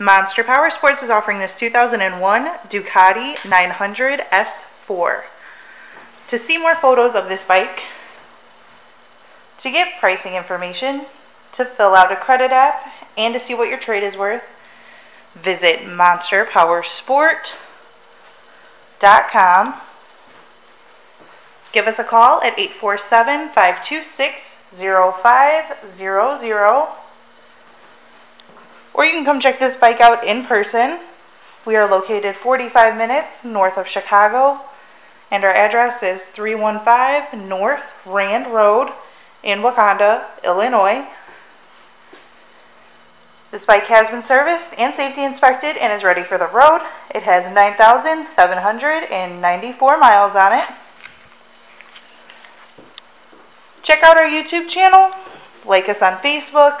Monster Powersports is offering this 2001 Ducati 900 S4. To see more photos of this bike, to get pricing information, to fill out a credit app, and to see what your trade is worth, visit MonsterPowersports.com. Give us a call at 847-526-0500. Or you can come check this bike out in person. We are located 45 minutes north of Chicago, and our address is 315 North Rand Road in Wauconda, Illinois. This bike has been serviced and safety inspected and is ready for the road. It has 9,794 miles on it. Check out our YouTube channel, like us on Facebook,